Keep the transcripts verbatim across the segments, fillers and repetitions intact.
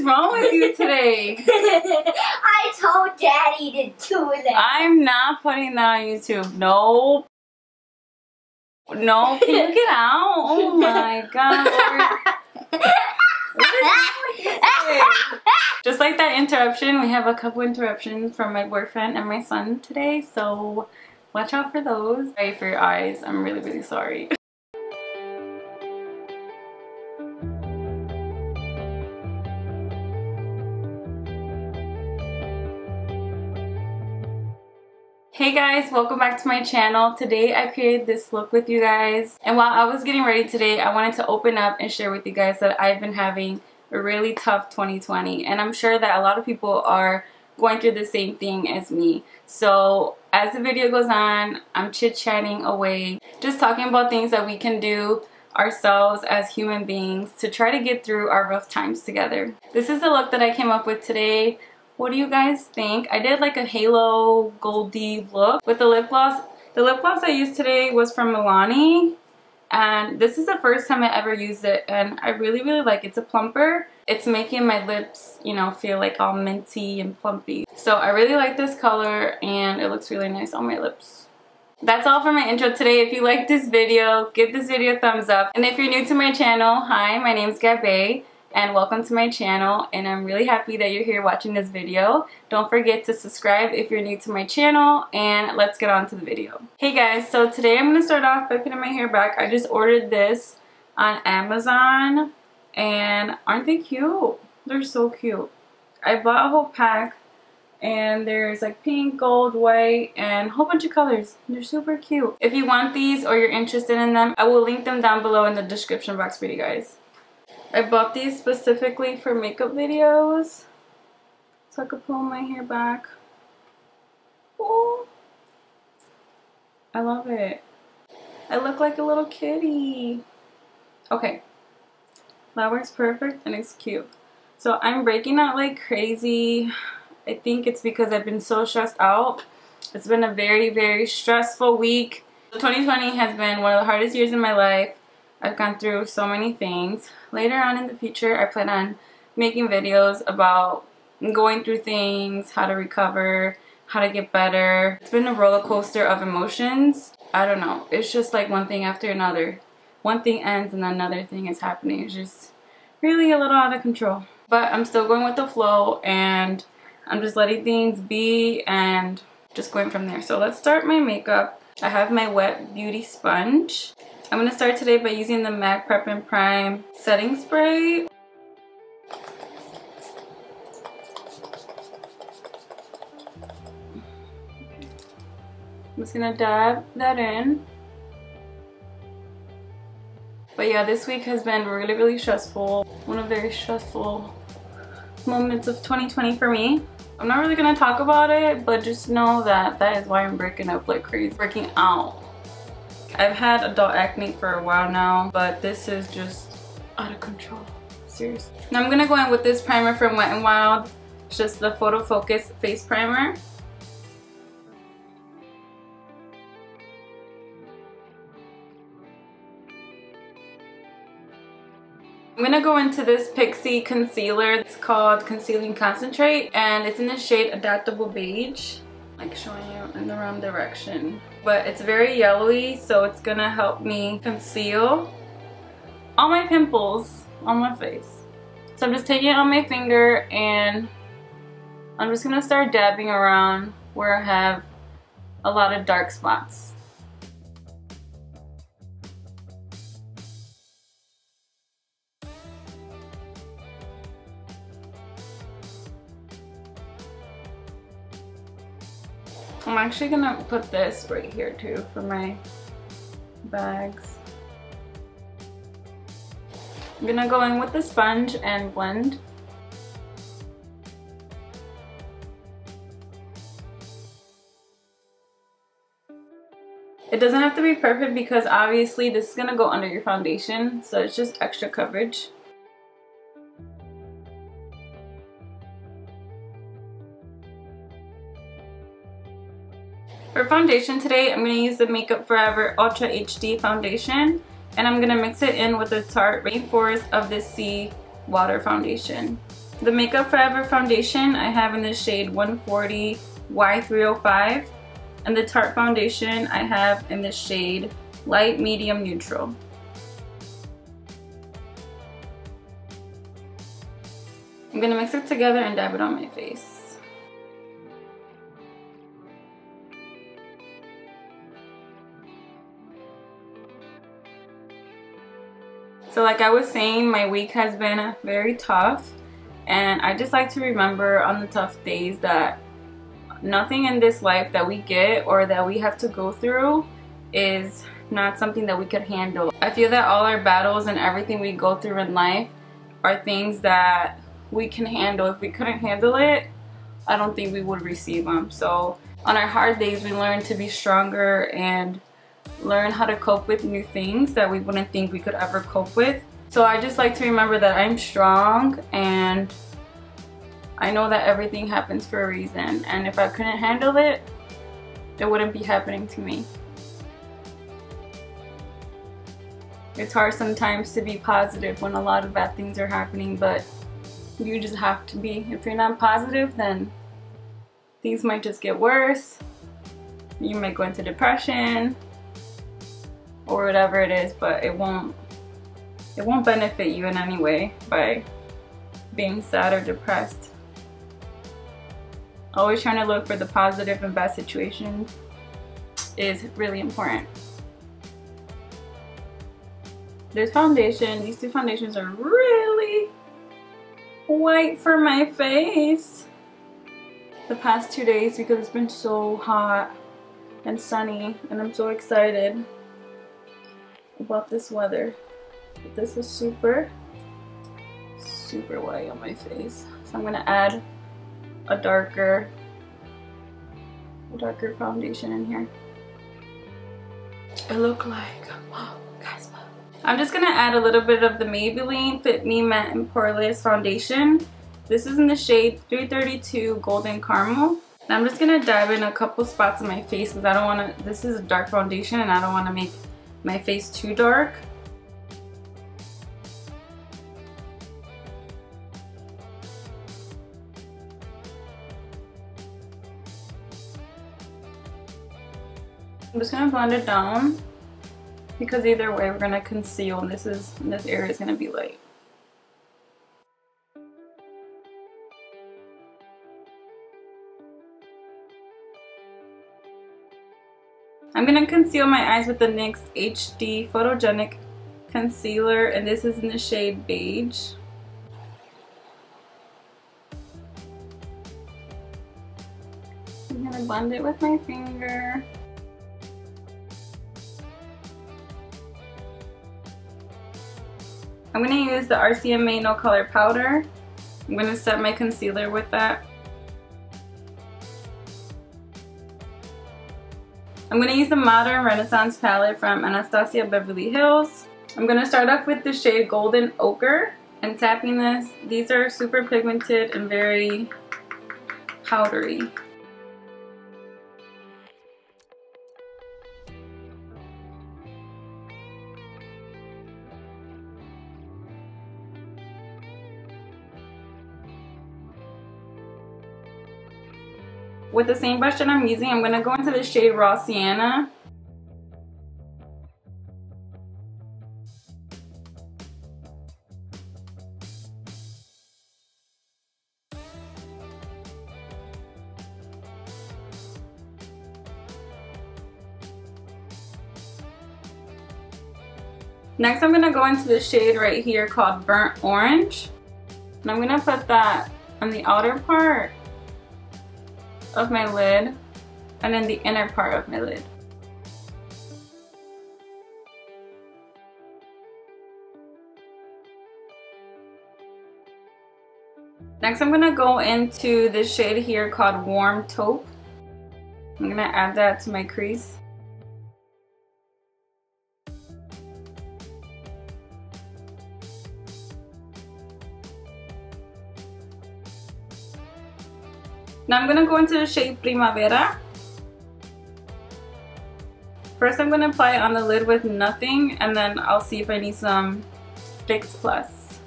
is wrong with you today? I told Daddy to do that. I'm not putting that on YouTube. Nope. No, can you get out? Oh my god. Just like that interruption, we have a couple interruptions from my boyfriend and my son today, so watch out for those. Sorry for your eyes. I'm really, really sorry. Hey guys, welcome back to my channel. Today I created this look with you guys, and while I was getting ready today, I wanted to open up and share with you guys that I've been having a really tough twenty twenty, and I'm sure that a lot of people are going through the same thing as me. So as the video goes on, I'm chit-chatting away, just talking about things that we can do ourselves as human beings to try to get through our rough times together. This is the look that I came up with today. What do you guys think? I did like a halo goldy look with the lip gloss. The lip gloss I used today was from Milani, and this is the first time I ever used it, and I really, really like it. It's a plumper. It's making my lips, you know, feel like all minty and plumpy. So I really like this color, and it looks really nice on my lips. That's all for my intro today. If you like this video, give this video a thumbs up. And if you're new to my channel, hi, my name's Gabe, and welcome to my channel, and I'm really happy that you're here watching this video. Don't forget to subscribe if you're new to my channel, and let's get on to the video. Hey guys, so today I'm going to start off by putting my hair back. I just ordered this on Amazon, and aren't they cute? They're so cute. I bought a whole pack, and there's like pink, gold, white, and a whole bunch of colors. They're super cute. If you want these or you're interested in them, I will link them down below in the description box for you guys. I bought these specifically for makeup videos, so I could pull my hair back. Ooh. I love it. I look like a little kitty. Okay, that works perfect and it's cute. So I'm breaking out like crazy. I think it's because I've been so stressed out. It's been a very, very stressful week. twenty twenty has been one of the hardest years in my life. I've gone through so many things. Later on in the future, I plan on making videos about going through things, how to recover, how to get better. It's been a roller coaster of emotions. I don't know. It's just like one thing after another. One thing ends and another thing is happening. It's just really a little out of control. But I'm still going with the flow, and I'm just letting things be and just going from there. So let's start my makeup. I have my Wet Beauty Sponge. I'm going to start today by using the MAC Prep and Prime Setting Spray. I'm just going to dab that in. But yeah, this week has been really, really stressful. One of the very stressful moments of twenty twenty for me. I'm not really going to talk about it, but just know that that is why I'm breaking up like crazy. Breaking out. I've had adult acne for a while now, but this is just out of control. Seriously. Now I'm gonna go in with this primer from Wet n Wild. It's just the Photo Focus Face Primer. I'm gonna go into this Pixi Concealer. It's called Concealing Concentrate, and it's in the shade Adaptable Beige. Like showing you in the wrong direction, but it's very yellowy, so it's gonna help me conceal all my pimples on my face. So I'm just taking it on my finger, and I'm just gonna start dabbing around where I have a lot of dark spots. I'm actually gonna put this right here too for my bags. I'm gonna go in with the sponge and blend. It doesn't have to be perfect because obviously this is gonna go under your foundation, so it's just extra coverage. For foundation today, I'm going to use the Makeup Forever Ultra H D foundation, and I'm going to mix it in with the Tarte Rainforest of the Sea Water foundation. The Makeup Forever foundation I have in the shade one forty Y three oh five, and the Tarte foundation I have in the shade Light Medium Neutral. I'm going to mix it together and dab it on my face. So like I was saying, my week has been very tough, and I just like to remember on the tough days that nothing in this life that we get or that we have to go through is not something that we could handle. I feel that all our battles and everything we go through in life are things that we can handle. If we couldn't handle it, I don't think we would receive them. So on our hard days, we learn to be stronger and learn how to cope with new things that we wouldn't think we could ever cope with. So I just like to remember that I'm strong, and I know that everything happens for a reason, and if I couldn't handle it, it wouldn't be happening to me. It's hard sometimes to be positive when a lot of bad things are happening, but you just have to be. If you're not positive, then things might just get worse. You might go into depression or whatever it is, but it won't it won't benefit you in any way by being sad or depressed. Always trying to look for the positive in bad situations is really important. This foundation, these two foundations are really white for my face the past two days because it's been so hot and sunny, and I'm so excited about this weather. But this is super super white on my face, so I'm gonna add a darker a darker foundation in here. I look like, oh guys, I'm just going to add a little bit of the Maybelline Fit Me Matte and Poreless foundation. This is in the shade three thirty-two Golden Caramel. And I'm just going to dab in a couple spots on my face because I don't want to, this is a dark foundation and I don't want to make my face too dark. I'm just going to blend it down, because either way we're going to conceal, and this is and this area is going to be light. I'm going to conceal my eyes with the NYX H D Photogenic Concealer, and this is in the shade Beige. I'm going to blend it with my finger. I'm going to use the R C M A No Color Powder. I'm going to set my concealer with that. I'm going to use the Modern Renaissance palette from Anastasia Beverly Hills. I'm going to start off with the shade Golden Ochre and tapping this. These are super pigmented and very powdery. With the same brush that I'm using, I'm going to go into the shade Raw Sienna. Next, I'm going to go into the shade right here called Burnt Orange. And I'm going to put that on the outer part of my lid and then the inner part of my lid. Next, I'm going to go into this shade here called Warm Taupe. I'm going to add that to my crease. Now I'm going to go into the shade Primavera. First I'm going to apply it on the lid with nothing, and then I'll see if I need some Fix Plus.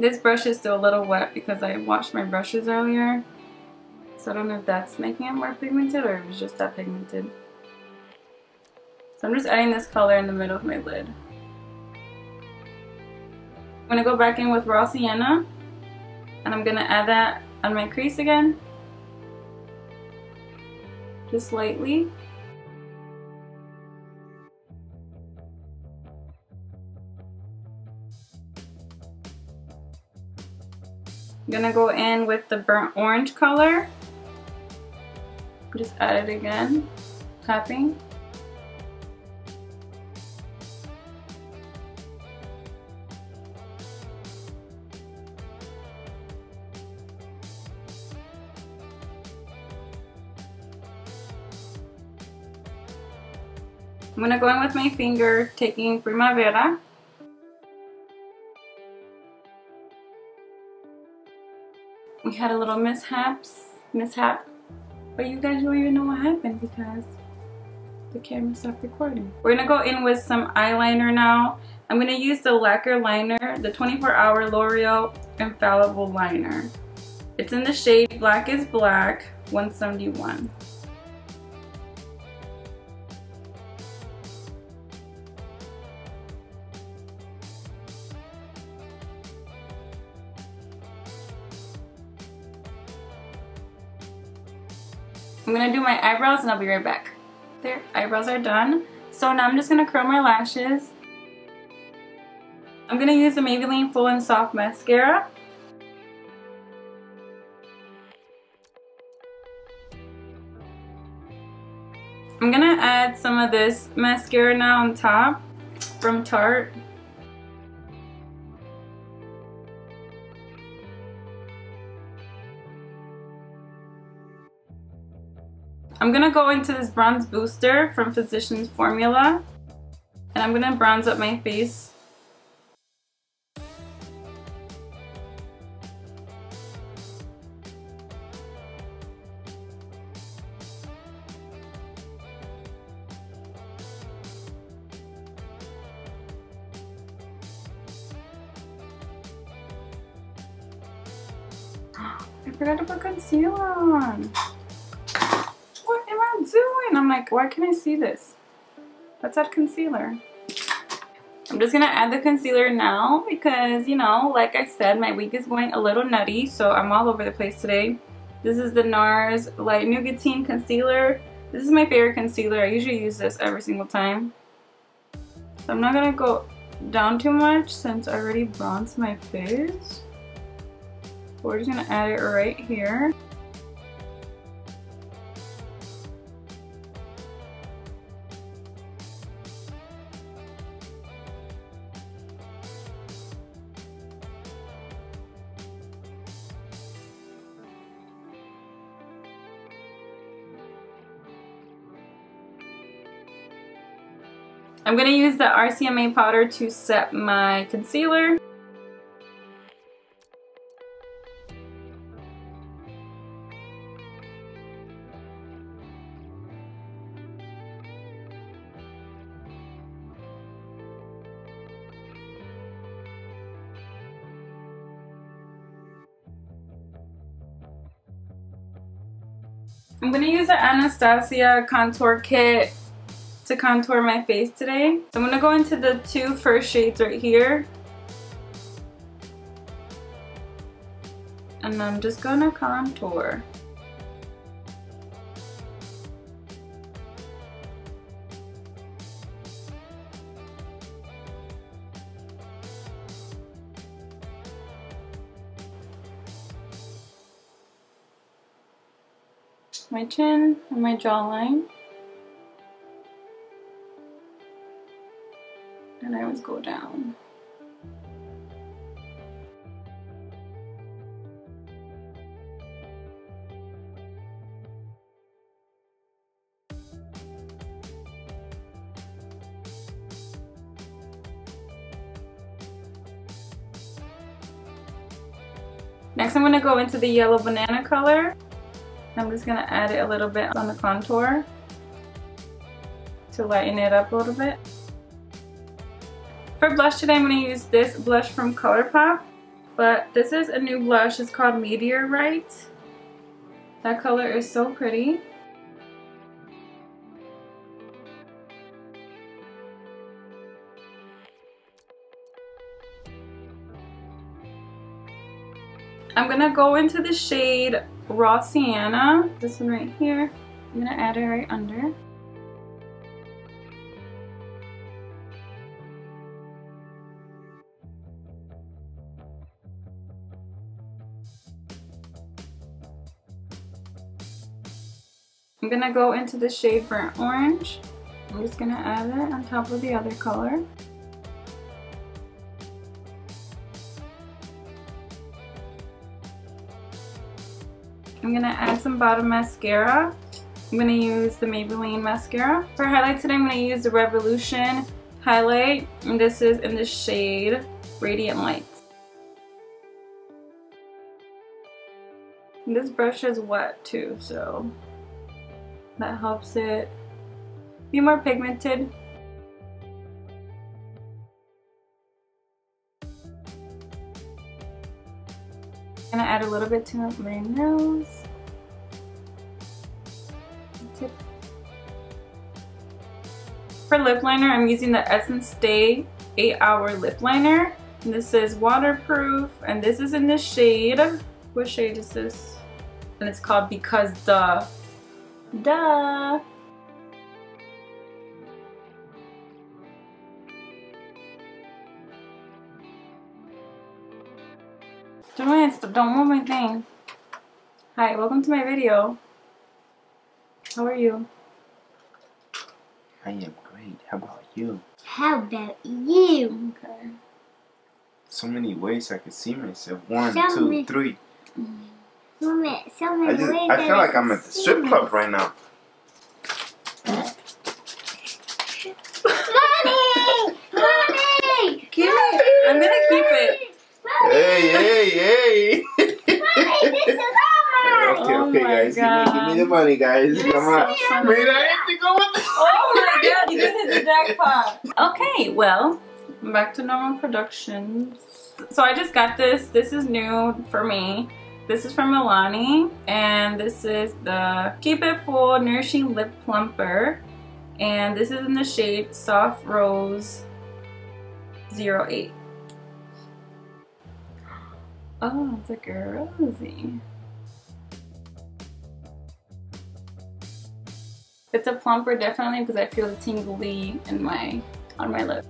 This brush is still a little wet because I washed my brushes earlier. So I don't know if that's making it more pigmented or it was just that pigmented. So I'm just adding this color in the middle of my lid. I'm going to go back in with Raw Sienna. And I'm going to add that on my crease again. Just lightly. I'm going to go in with the burnt orange color. Just add it again, tapping. I'm going to go in with my finger, taking Primavera. We had a little mishaps, mishap, but you guys don't even know what happened because the camera stopped recording. We're going to go in with some eyeliner now. I'm going to use the lacquer liner, the twenty-four hour L'Oreal Infallible Liner. It's in the shade Black is Black one seventy-one. I'm going to do my eyebrows and I'll be right back. Their eyebrows are done. So now I'm just going to curl my lashes. I'm going to use the Maybelline Full and Soft Mascara. I'm going to add some of this mascara now on top from Tarte. I'm going to go into this bronze booster from Physicians Formula and I'm going to bronze up my face. I forgot to put concealer on. Doing? I'm like, why can't I see this? Let's add concealer. I'm just gonna add the concealer now because, you know, like I said, my week is going a little nutty, so I'm all over the place today. This is the NARS Light Nougatine Concealer. This is my favorite concealer. I usually use this every single time. So I'm not gonna go down too much since I already bronzed my face. We're just gonna add it right here. I'm going to use the R C M A powder to set my concealer. I'm going to use the Anastasia Contour Kit to contour my face today. So I'm going to go into the two first shades right here. And I'm just going to contour. My chin and my jawline. And I always go down. Next, I'm going to go into the yellow banana color. I'm just going to add it a little bit on the contour to lighten it up a little bit. For blush today, I'm going to use this blush from Colourpop. But this is a new blush. It's called Meteorite. That color is so pretty. I'm going to go into the shade Raw Sienna, this one right here. I'm going to add it right under. I'm going to go into the shade Burnt Orange. I'm just going to add it on top of the other color. I'm going to add some bottom mascara. I'm going to use the Maybelline mascara. For highlight today, I'm going to use the Revolution highlight, and this is in the shade Radiant Light. And this brush is wet too, so that helps it be more pigmented. I'm going to add a little bit to my nose. Tip. For lip liner, I'm using the Essence Stay eight hour Lip Liner. And this is waterproof, and this is in the shade. What shade is this? And it's called Because Duh. Duh! Don't, don't move my thing. Hi, welcome to my video. How are you? I am great. How about you? How about you? Okay. So many ways I could see myself. One, so two, many, three. So many, so many I, just, ways I feel I like I'm at the strip club right now. Money! Money! Keep it. I'm gonna keep it. Hey, hey, hey! Okay, okay, guys. Give me, give me the money, guys. You're Come on. So Wait, I have to go with this. Oh my god, you just hit the jackpot. Okay, well, back to normal productions. So I just got this. This is new for me. This is from Milani, and this is the Keep It Full Nourishing Lip Plumper, and this is in the shade Soft Rose zero eight. Oh, it's like a rosy. It's a plumper definitely because I feel the tingly in my, on my lip.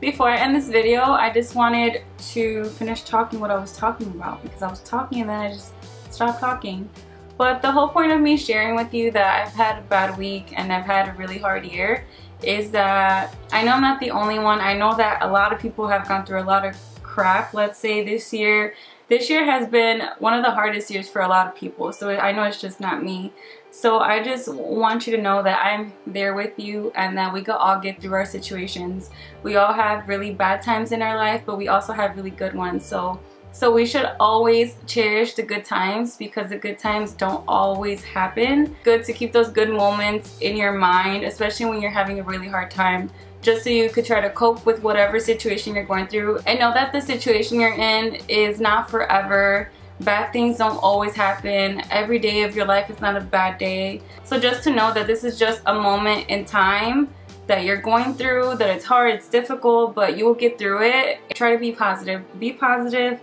Before I end this video, I just wanted to finish talking what I was talking about, because I was talking and then I just stopped talking. But the whole point of me sharing with you that I've had a bad week and I've had a really hard year is that I know I'm not the only one. I know that a lot of people have gone through a lot of crap, let's say, this year. This year has been one of the hardest years for a lot of people, so I know it's just not me. So I just want you to know that I'm there with you and that we could all get through our situations. We all have really bad times in our life, but we also have really good ones. So, so we should always cherish the good times, because the good times don't always happen. Good to keep those good moments in your mind, especially when you're having a really hard time, just so you could try to cope with whatever situation you're going through. And know that the situation you're in is not forever. Bad things don't always happen. Every day of your life is not a bad day. So just to know that this is just a moment in time that you're going through, that it's hard, it's difficult, but you will get through it. Try to be positive. Be positive,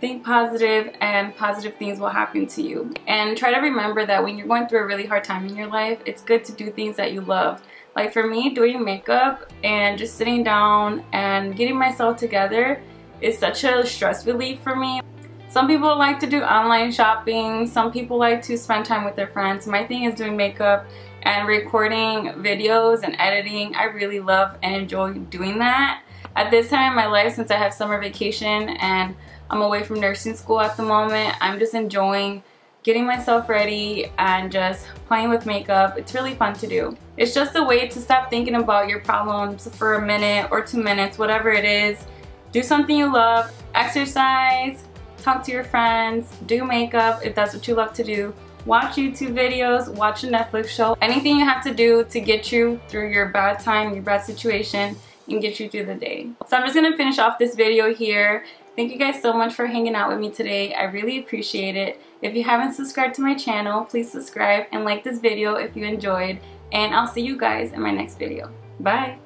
think positive, and positive things will happen to you. And try to remember that when you're going through a really hard time in your life, it's good to do things that you love. Like for me, doing makeup and just sitting down and getting myself together is such a stress relief for me. Some people like to do online shopping. Some people like to spend time with their friends. My thing is doing makeup and recording videos and editing. I really love and enjoy doing that. At this time in my life, since I have summer vacation and I'm away from nursing school at the moment, I'm just enjoying getting myself ready and just playing with makeup. It's really fun to do. It's just a way to stop thinking about your problems for a minute or two minutes, whatever it is. Do something you love, exercise, talk to your friends, do makeup if that's what you love to do, watch YouTube videos, watch a Netflix show, anything you have to do to get you through your bad time, your bad situation, and get you through the day. So I'm just gonna finish off this video here. Thank you guys so much for hanging out with me today. I really appreciate it. If you haven't subscribed to my channel, please subscribe and like this video if you enjoyed. And I'll see you guys in my next video. Bye!